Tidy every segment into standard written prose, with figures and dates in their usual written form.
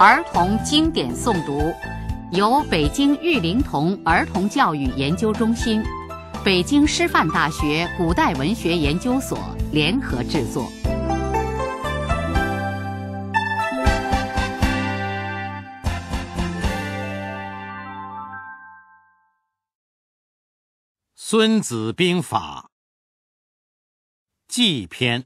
儿童经典诵读，由北京育龄童儿童教育研究中心、北京师范大学古代文学研究所联合制作。《孙子兵法》纪篇。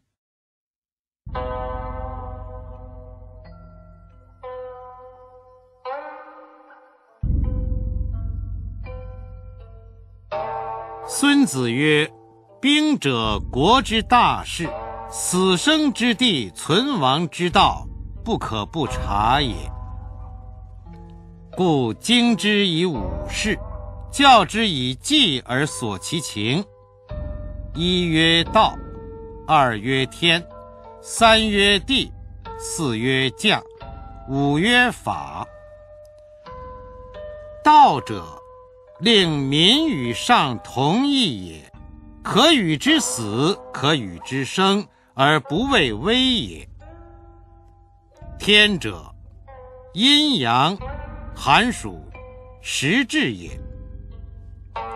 孙子曰：“兵者，国之大事，死生之地，存亡之道，不可不察也。故经之以武事，教之以计而索其情。一曰道，二曰天，三曰地，四曰将，五曰法。道者，令民与上同意也，可与之死，可与之生，而不畏威也。天者，阴阳寒暑时制也。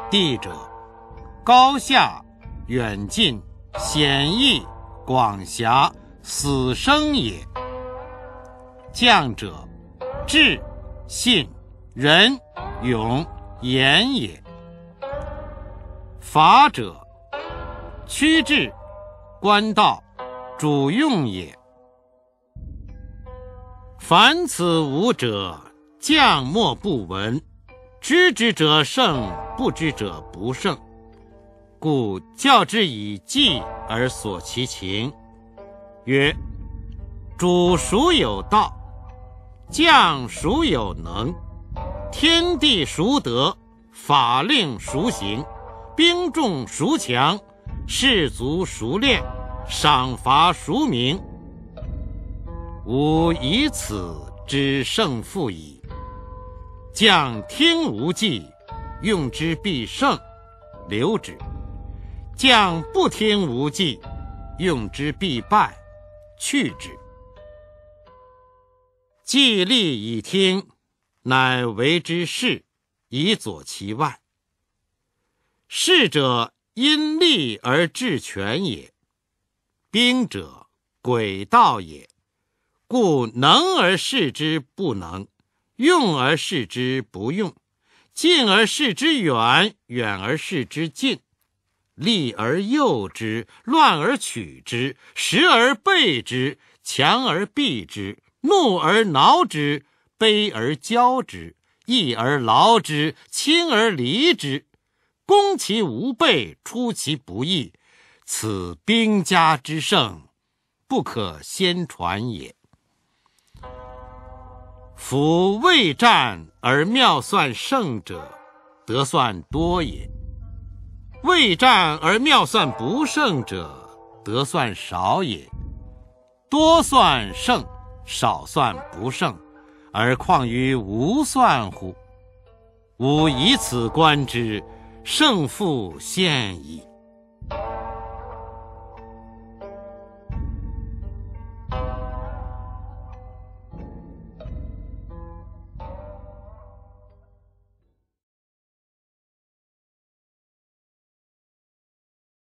地者，高下远近显易广狭死生也。将者，智信仁勇言也。法者，曲制官道主用也。凡此五者，将莫不闻。知之者胜，不知者不胜。故教之以计而索其情。曰：主孰有道？将孰有能？天地孰德？法令孰行？兵众孰强？士卒孰练？赏罚孰明？吾以此知胜负矣。将听无计，用之必胜，留之；将不听无计，用之必败，去之。计力以听，乃为之事，以佐其外。事者，因利而制权也；兵者，诡道也。故能而示之不能，用而示之不用，近而示之远，远而示之近，利而诱之，乱而取之，实而备之，强而避之，怒而挠之，卑而骄之，逸而劳之，轻而离之，攻其无备，出其不意，此兵家之盛，不可先传也。夫未战而妙算胜者，得算多也；未战而妙算不胜者，得算少也。多算胜，少算不胜，而况于无算乎？吾以此观之，胜负现矣。